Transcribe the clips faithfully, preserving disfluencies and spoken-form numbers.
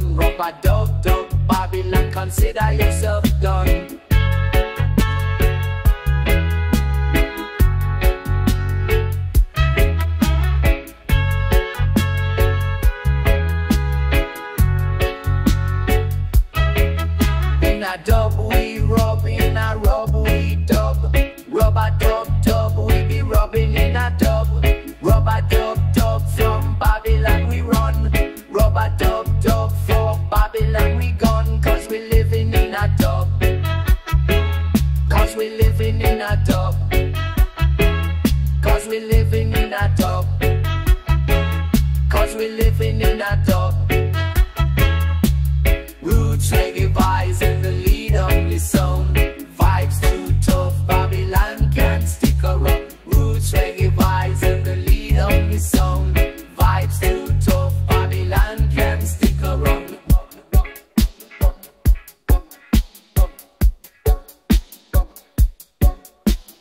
son. Rubber dub dub Babylon, consider yourself done. In a dub we rub, in a rub we dub. Rubber dub dub, we be rubbing in a dub. Rubber dub dub, from Babylon we run. Rubber dub dub, for Babylon we gone. Cause we living in a dub. Cause we living in a dub. Cause we living in a dub. Cause we living in a dub. Roots reggae vibes in the lead of the sound. Vibes too tough, Babylon can't stick around. Roots reggae vibes in the lead of the sound. Vibes too tough, Babylon can't stick around.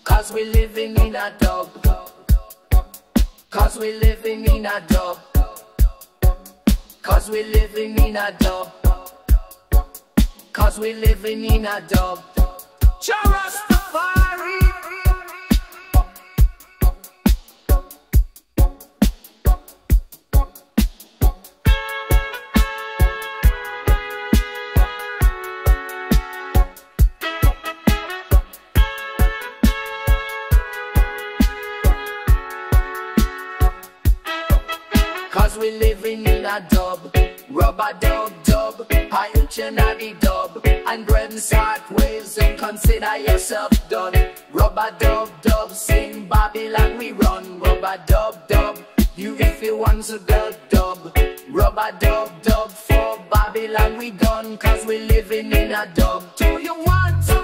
Cause we living in a dub. Cause we living in a dub. Cause we living in a dub. Cause we living in a dub. Rastafari. Cause we living in a dub. Rubber dub dub, Pioneer dub, and Brem's heart waves and consider yourself done. Rubber dub dub, sing Babylon we run. Rubber dub dub, you if you want to go dub. Rubber dub dub, for Babylon we gone. Cause we living in a dub. Do you want to?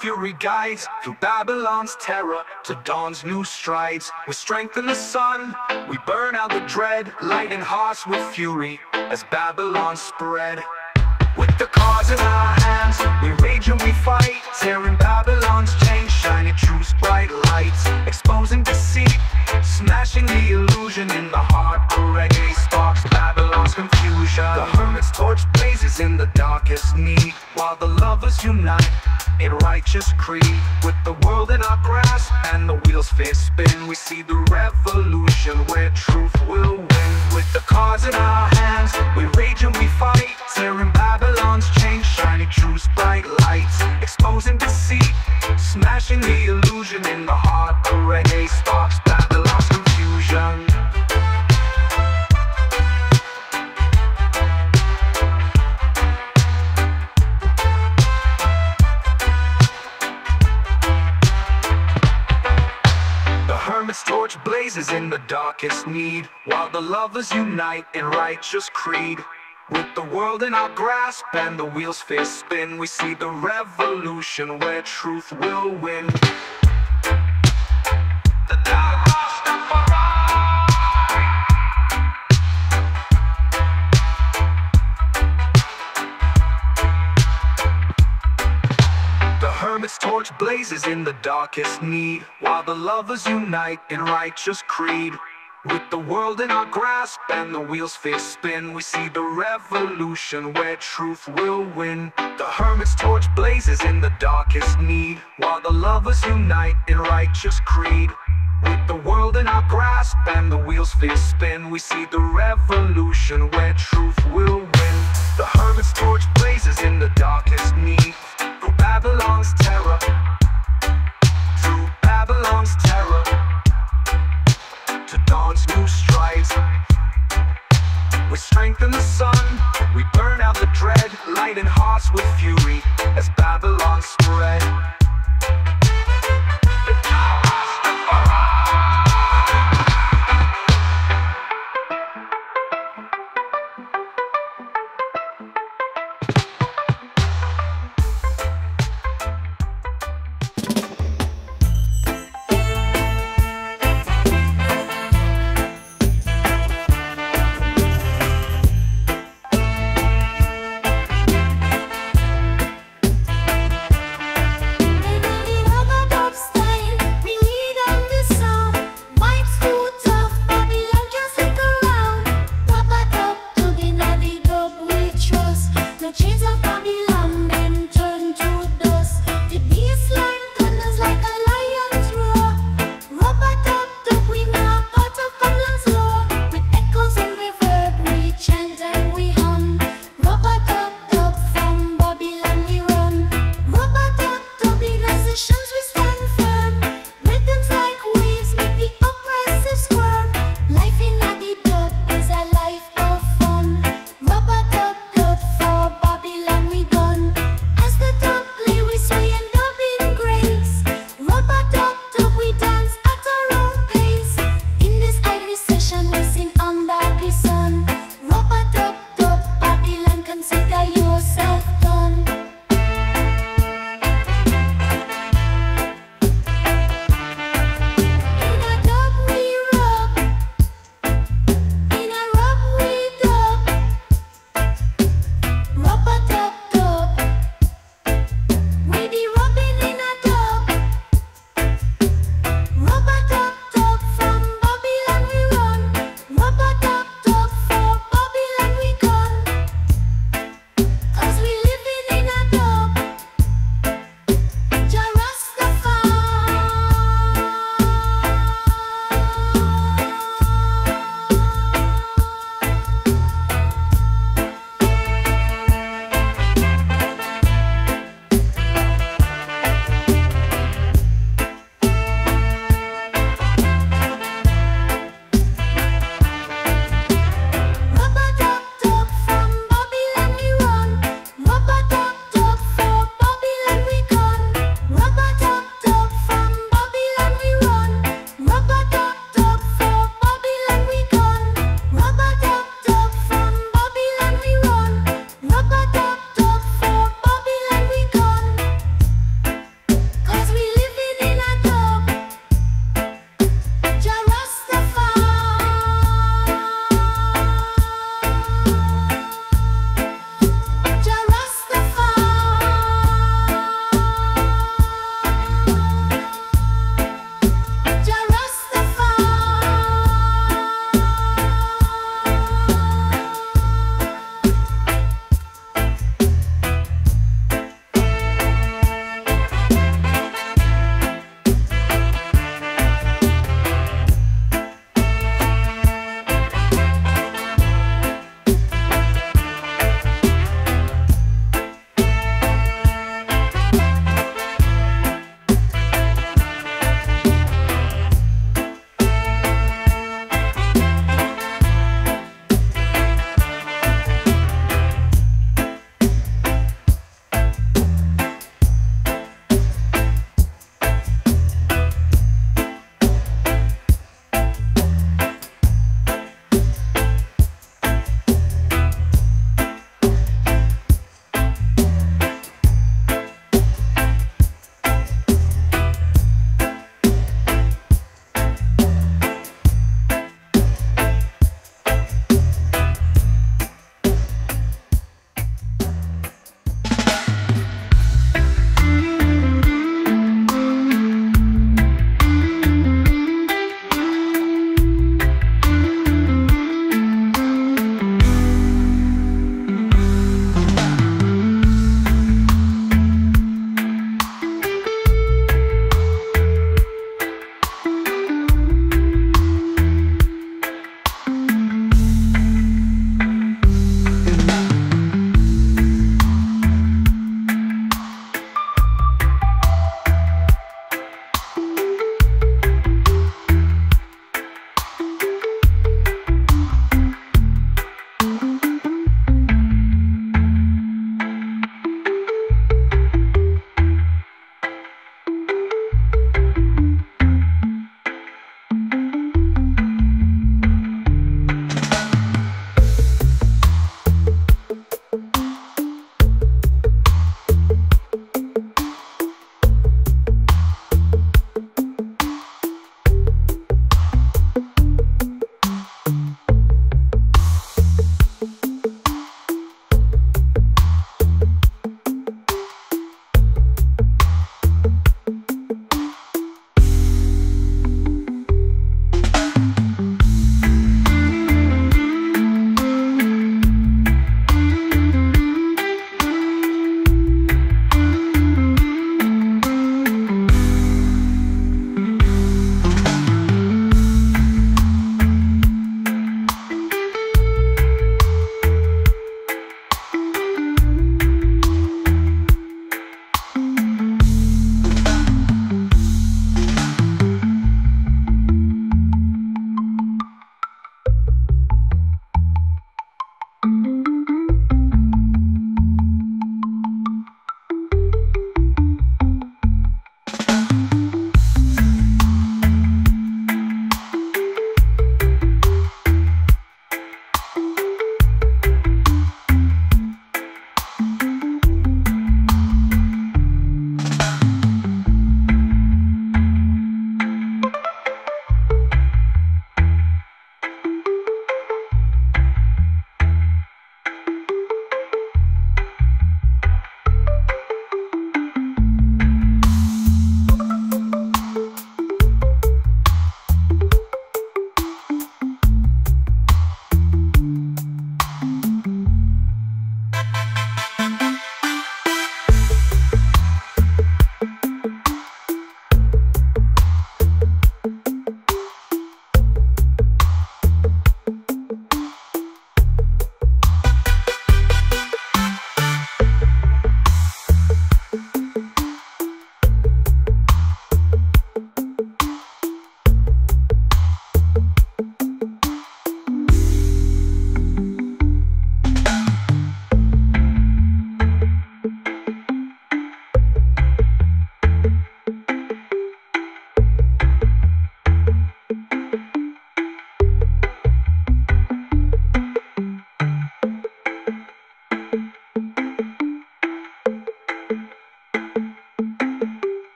Fury guides through Babylon's terror to dawn's new strides. We strengthen the sun, we burn out the dread, lighting hearts with fury as Babylon spread. With the cause in our hands, we rage and we fight, tearing Babylon's chains, shining truth's bright lights, exposing deceit, smashing the illusion in the heart. Reggae sparks Babylon's confusion. The hermit's torch blazes in the darkest need, while the lovers unite in righteous creed. With the world in our grasp and the wheel wheels face spin. We see the revolution where truth will win. With the cards in our hands, we rage and we fight, tearing Babylon's chains, shining truth's bright lights, exposing deceit, smashing the illusion. In the heart, the reggae sparks Babylon's confusion. Its torch blazes in the darkest need, while the lovers unite in righteous creed. With the world in our grasp and the wheels fierce spin, we see the revolution where truth will win. The dark Its torch blazes in the darkest need, while the lovers unite in righteous creed. With the world in our grasp and the wheels fierce spin, we see the revolution where truth will win. The hermit's torch blazes in the darkest need, while the lovers unite in righteous creed. With the world in our grasp and the wheels fierce spin, we see the revolution where truth will win. The hermit's torch blazes in the darkest need. Babylon's terror, through Babylon's terror, to dawn's new strides. We strengthen the sun, we burn out the dread, lighten hearts with fury as Babylon spread.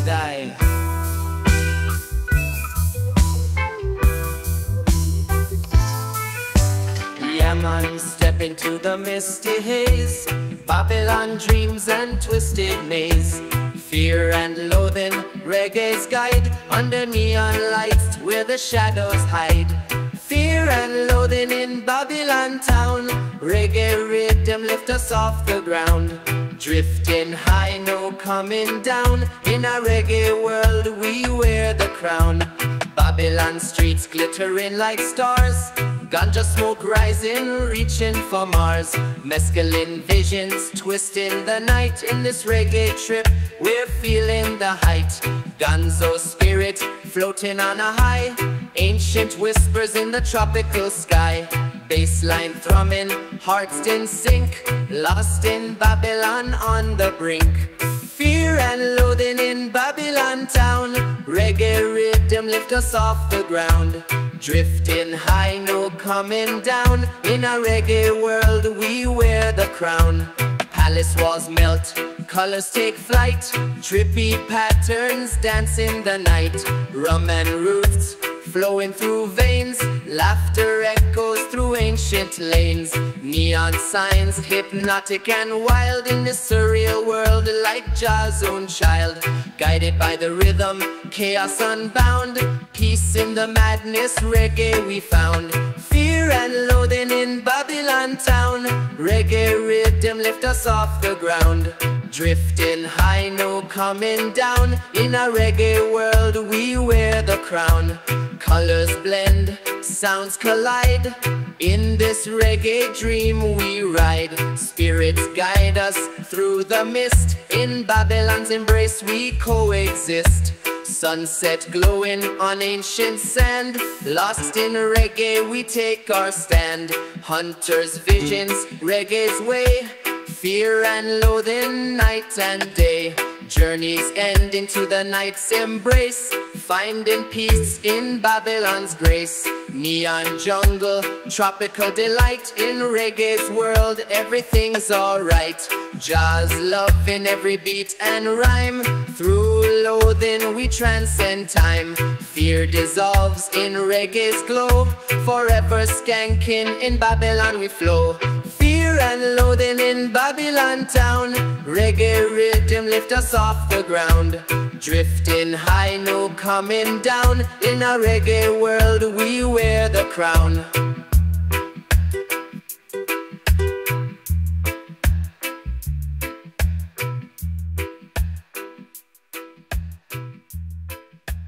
today. Yeah, man, step into the misty haze, Babylon dreams and twisted maze, fear and loathing, reggae's guide, under neon lights where the shadows hide. Fear and loathing in Babylon town, reggae rhythm lift us off the ground. Drifting high, no coming down, in a reggae world we wear the crown. Babylon streets glittering like stars, ganja smoke rising, reaching for Mars. Mescaline visions twisting the night, in this reggae trip we're feeling the height. Gonzo spirit floating on a high, ancient whispers in the tropical sky. Bassline thrumming, hearts in sync, lost in Babylon on the brink. Fear and loathing in Babylon town, reggae rhythm lift us off the ground. Drifting high, no coming down, in a reggae world we wear the crown. Palace walls melt, colors take flight, trippy patterns dance in the night. Rum and roots flowing through veins, laughter echoes through ancient lanes. Neon signs, hypnotic and wild, in this surreal world like Ja's own child. Guided by the rhythm, chaos unbound, peace in the madness, reggae we found. Fear and loathing in Babylon town, reggae rhythm lift us off the ground. Drifting high, no coming down, in a reggae world we wear the crown. Colors blend, sounds collide, in this reggae dream we ride. Spirits guide us through the mist, in Babylon's embrace we coexist. Sunset glowing on ancient sand, lost in reggae we take our stand. Hunters' visions, reggae's way, fear and loathing night and day. Journeys end into the night's embrace, finding peace in Babylon's grace. Neon jungle, tropical delight, in reggae's world everything's alright. Ja's love in every beat and rhyme, through loathing we transcend time. Fear dissolves in reggae's glow, forever skanking in Babylon we flow. Fear and loathing in Babylon town, reggae rhythm lift us off the ground. Drifting high, no coming down, in a reggae world we wear the crown. Feel the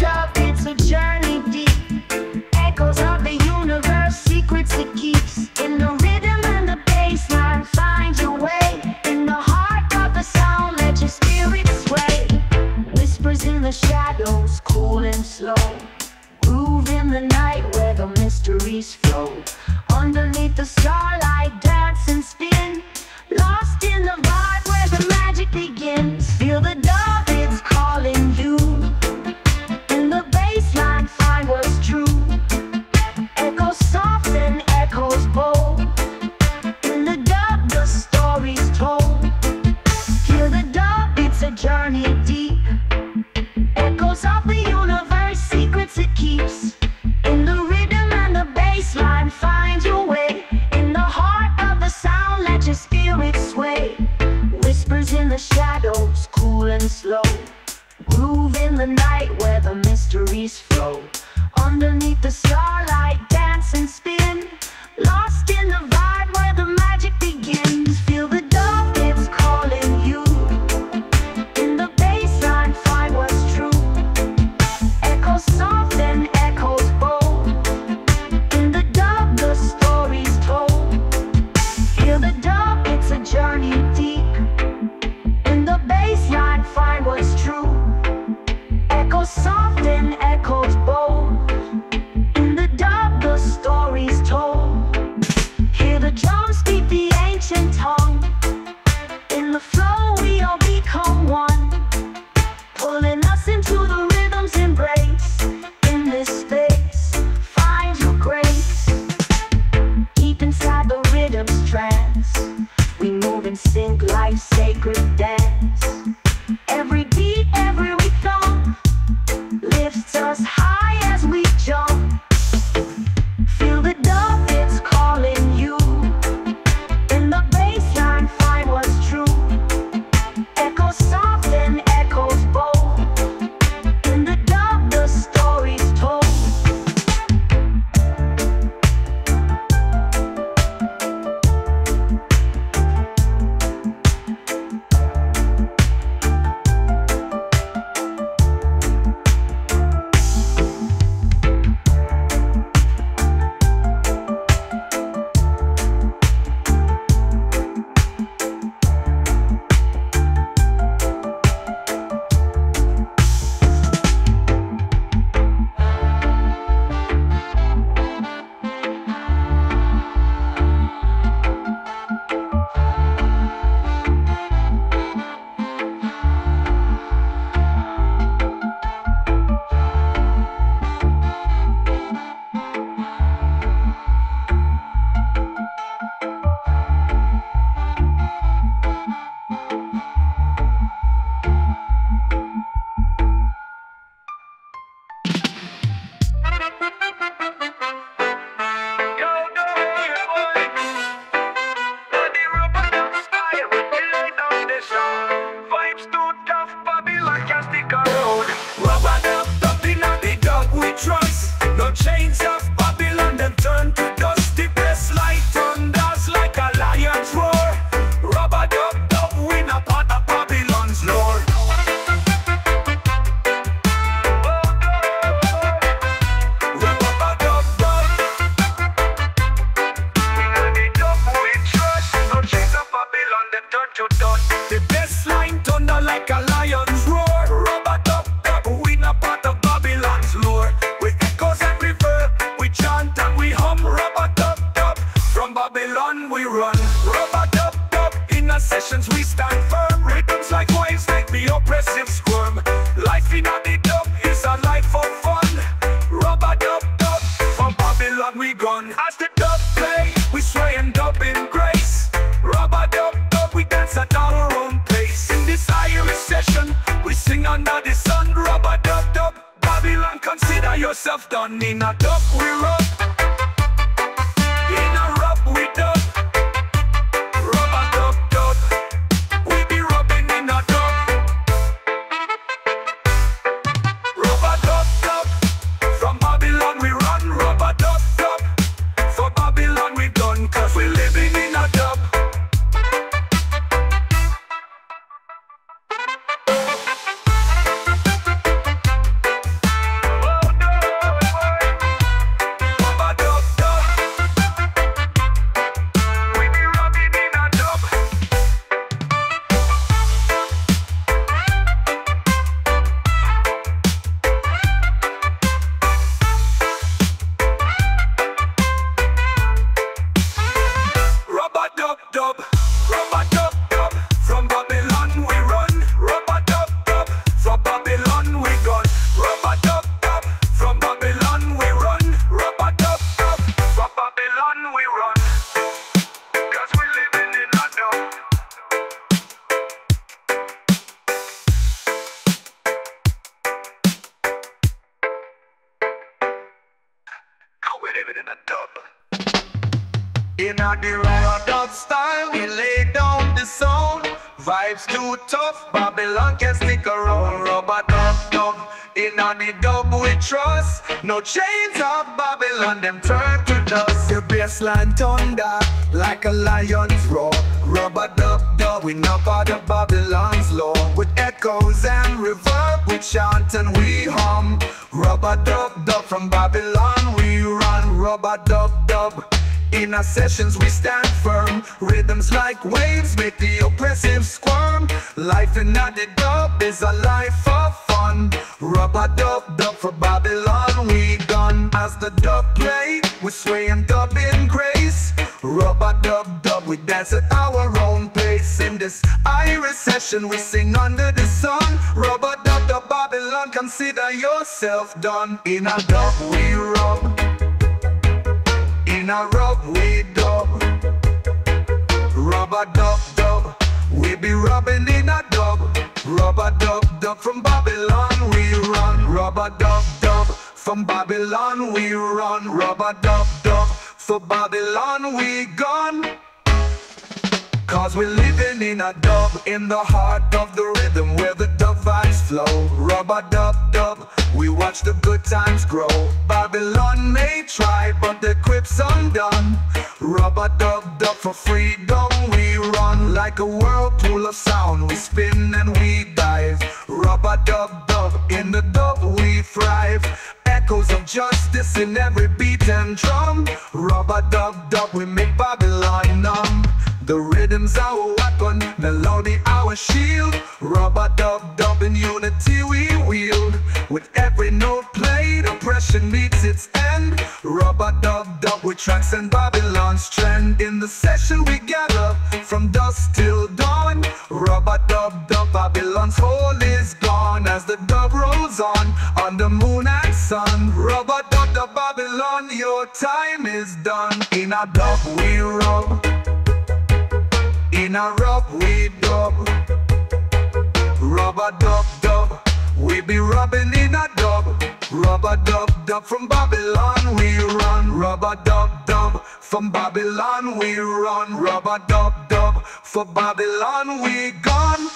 dove, it's a journey deep, echoes of the universe, secrets it keeps. In the rhythm and the bass line, find your way, in the heart of the sound, let your spirit sway. Whispers in the shadows, cool and slow, groove in the night where the mysteries flow. Underneath the starlight, dance and spin, lost in the vibe where the magic begins. Feel the dove, it's calling you, was true. Echoes soft and echoes bold, in the dove the story's told. Hear the dove, it's a journey deep, echoes of the universe, secrets it keeps. In the rhythm and the bass line, find your way, in the heart of the sound, let your spirit sway. Whispers in the shadows, cool and slow, groove in the night where the mysteries flow. Underneath the starlight, dance and spin, lost in the vibe where the magic begins. Feel the dove, it's calling you, in the bass line, find what's true. Echoes soft and echoes bold, in the dove the story's told. Feel the dove, it's a journey deep, in the bass line, find what's true. Echoes soft and echoes bold, in the dove dance. We move in sync like sacred dance. Every beat, every rhythm lifts us high as we jump. Feel the dove, it's calling you. In the bass line, find what's true. Echoes soft and echoes bold. In the dove, the story's told. Sessions we stand firm, rhythms like waves make the oppressive squirm. Life in the dub is a life of fun. Rub-a-dub-dub for Babylon we gone. As the dub play, we sway and dub in grace. Rub-a-dub-dub, we dance at our own pace. In this Irish session we sing under the sun. Rub-a-dub-dub Babylon, consider yourself done. In a dub we rub, in a rub we dub, Rubber dub dub, we be robbing in a dub. Rubber dub dub, from Babylon we run. Rubber dub dub, from Babylon we run. Rubber dub dub, for Babylon we gone. Cause we're living in a dub, in the heart of the rhythm where the dub vibes flow. Rubber dub dub, we watch the good times grow. Babylon may try, but the grip's undone. Rubber dub dub, for freedom we run. Like a whirlpool of sound, we spin and we dive. Rubber dub dub, in the dub we thrive. Echoes of justice in every beat and drum. Rubber dub dub, we make Babylon numb. The rhythm's our weapon, melody our shield. Rubber dub dub, in unity we wield. With every note played, oppression meets its end. Rubber dub dub, we transcend Babylon's trend. In the session we gather, from dusk till dawn. Rubber dub dub, Babylon's hole is gone. As the dub rolls on, under moon and sun. Rubber dub dub, Babylon, your time is done. In a dub we rub, in a rub we dub. Rubber dub dub, we be rubbing in a dub. Rubber dub dub, from Babylon we run. Rubber dub dub, from Babylon we run. Rubber dub dub, for Babylon we gone.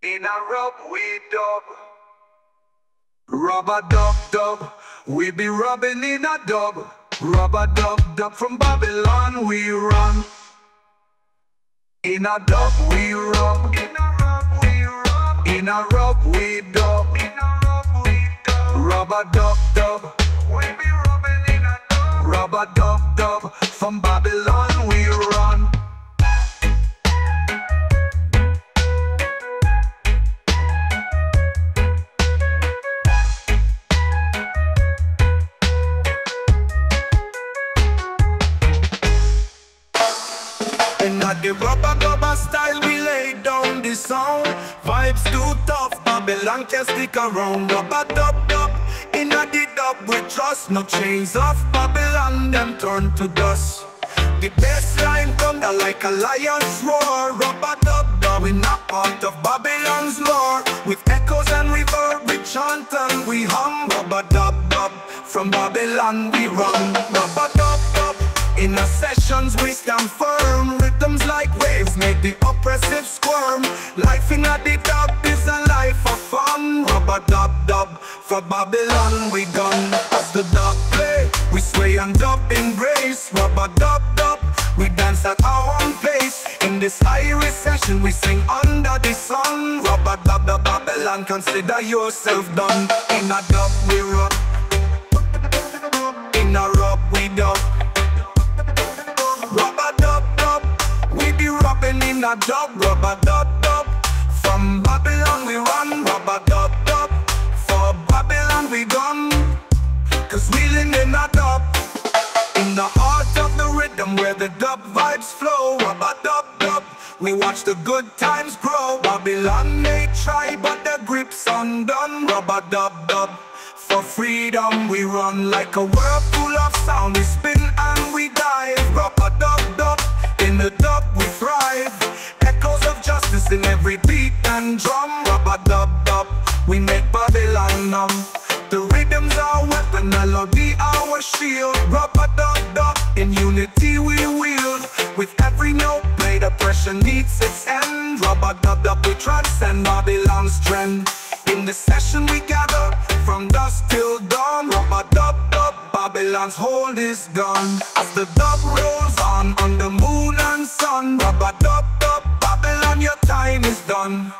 In a rub we dub. Rubber dub dub, we be rubbing in a dub. Rubber dub dub, from Babylon we run. In a dub we rub, in a rub we rub. In a rub we dub, in a rub we dub. Rubber dub dub, we be rubbing in a dub. Rubber dub dub, from Babylon we run. At the rubber rubber style we lay down the sound. Vibes too tough, Babylon can't stick around. Rubber dub dub, in a the dub we trust. No chains off Babylon, them turn to dust. The bass line thunder like a lion's roar. Rubber dub dub, we're not part of Babylon's lore. With echoes and reverb, we chant and we hum. Rubber dub dub, from Babylon we run. Rubber dub dub, in our sessions we stand firm. Rhythms like waves make the oppressive squirm. Life in a deep dub is a life of fun. Rubber dub dub, for Babylon we gone. As the dub play, we sway and dub embrace. Rubber dub dub, we dance at our own pace. In this Irish session we sing under the sun. Rubber dub dub, Babylon, consider yourself done. In a dub we rub, in a rub we dub. Rubber dub dub, we be rubbing in a dub. Rubber dub dub, from Babylon we run. Rubber dub dub, for Babylon we gone. Cause we live in a dub, in the heart of the rhythm where the dub vibes flow. Rubber dub dub, we watch the good times grow. Babylon may try, but the grip's undone. Rubber dub dub, for freedom we run. Like a whirlpool of sound, we spin and we dive. Rubber dub dub, in the dub we thrive. Echoes of justice in every beat and drum. Rubber dub dub, we make Babylon numb. The rhythm's our weapon, melody our shield. Rubber dub dub, in unity we wield. With every note played, oppression needs its end. Rubber dub dub, we transcend Babylon's trend. In this session we gather, from dusk till dawn. Rubber dub dub, Babylon's hold is gone. As the dub rolls on, under moon and sun. Rubber dub dub, Babylon, your time is done.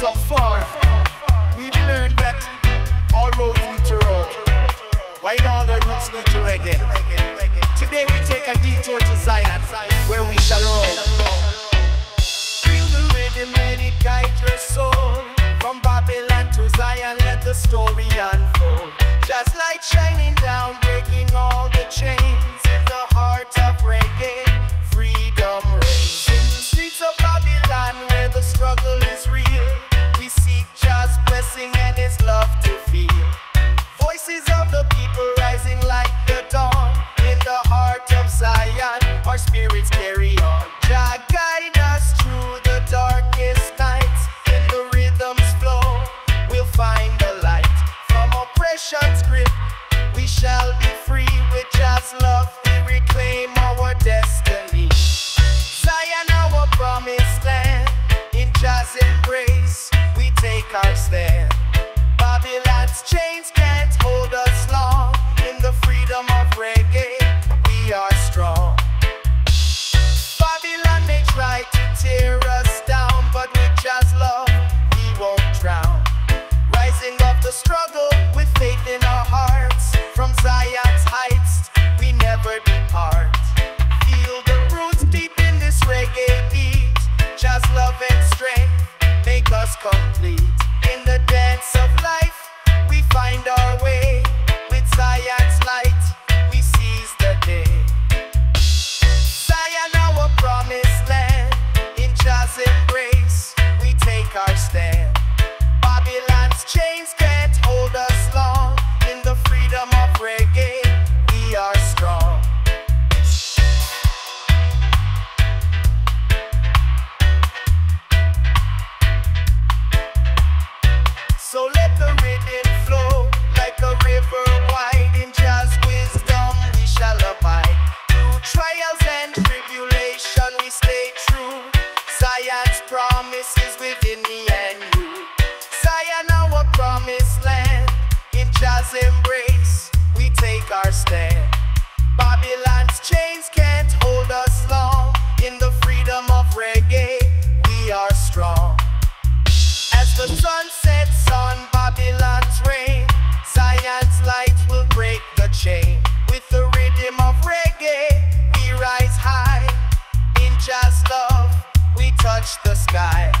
so far, we've learned that all roads lead to Rome. Why all the roots lead to reggae? Today we take a detour to Zion, where we shall roam. Feel the rhythm and it guides your soul. From Babylon to Zion, let the story unfold. Just light shining down, breaking all the chains. In the heart of reggae, freedom reigns. In the streets of Babylon, where the struggle is real, we seek God's blessing and His love to feel. Voices of the people rising like the dawn. In the heart of Zion, our spirits carry on. Jah guide us through the darkest nights. In the rhythm's flow, we'll find the light. From oppression's grip, we shall be free. With Jah's love, we reclaim our destiny. Zion, our promised land. In Jah's embrace, we take our stand. Babylon's chains can't hold us long. In the freedom of reggae, we are strong. Babylon may try to tear us down, but with Jah's love, we won't drown. Rising up the struggle with faith in our hearts. From Zion's heights, we never depart. Feel the roots deep in this reggae beat. Jah's love and strength make us complete. In the dance of life, we find our way. With Zion's light, we seize the day. Zion, our promised land. In Jah's embrace, we take our stand. Babylon's chains can't hold us long. In the freedom of reggae, we are strong. So let the rhythm flow like a river wide. In Jah's wisdom we shall abide. Through trials and tribulation we stay true. Zion's promise is within me and you. Zion, our promised land. In Jah's embrace, we take our stand. Babylon's chains can't hold us long. In the freedom of reggae, we are strong. As the sun sets on Babylon's reign, Zion's light will break the chain. With the rhythm of reggae, we rise high. In Jah's love, we touch the sky.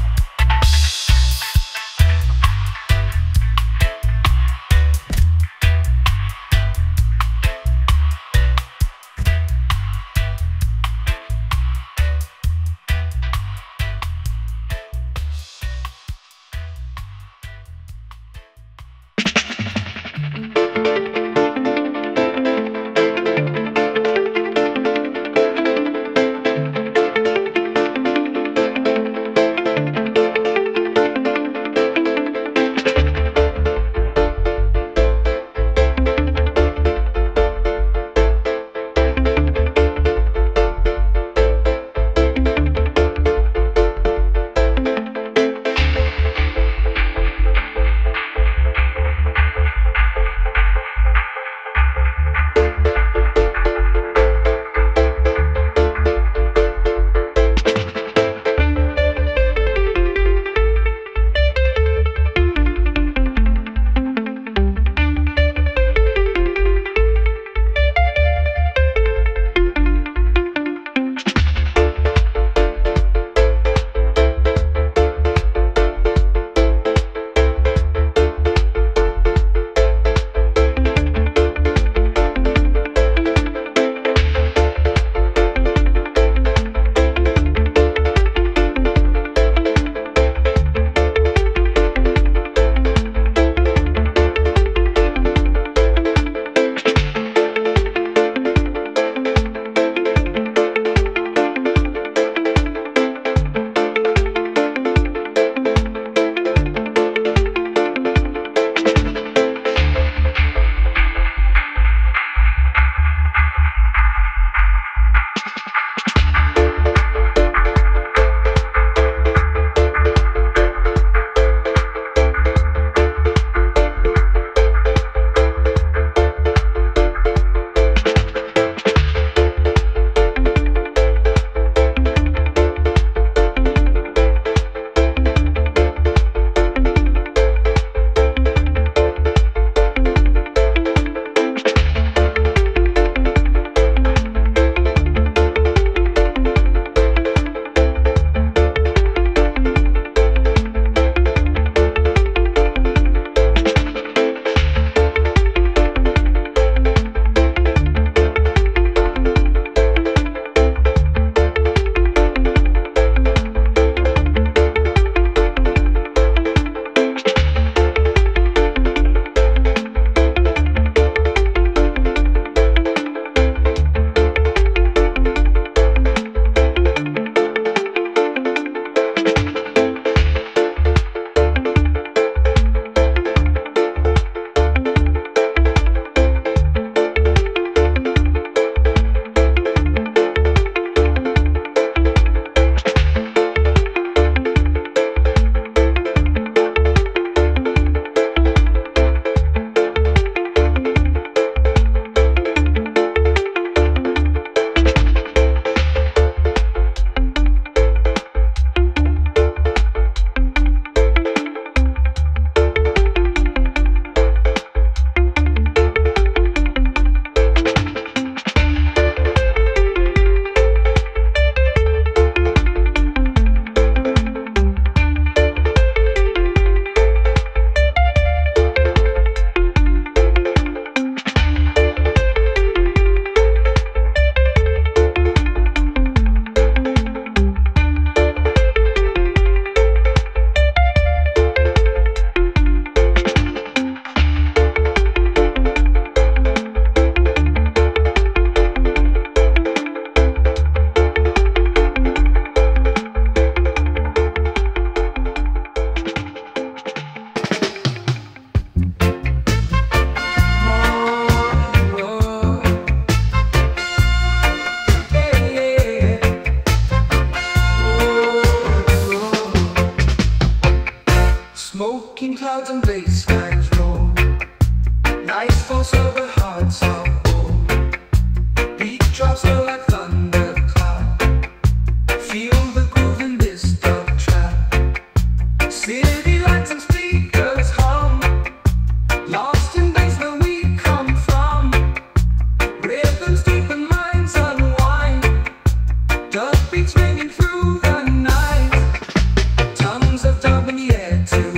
Thinking clouds and bleak skies roll. Nice falls over hearts are warm. Beat drops low like thundercloud. Feel the groove in this dark trap. City lights and speakers hum. Lost in days where we come from. Rhythms deep and minds unwind. Dub beats ringing through the night. Tongues of dub in the air too.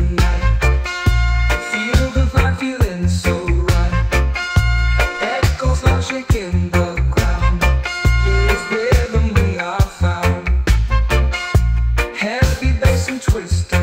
Twist.